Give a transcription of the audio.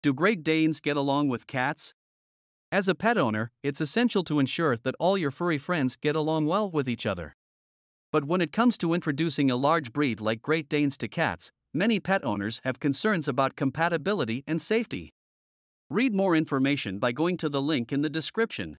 Do Great Danes get along with cats? As a pet owner, it's essential to ensure that all your furry friends get along well with each other. But when it comes to introducing a large breed like Great Danes to cats, many pet owners have concerns about compatibility and safety. Read more information by going to the link in the description.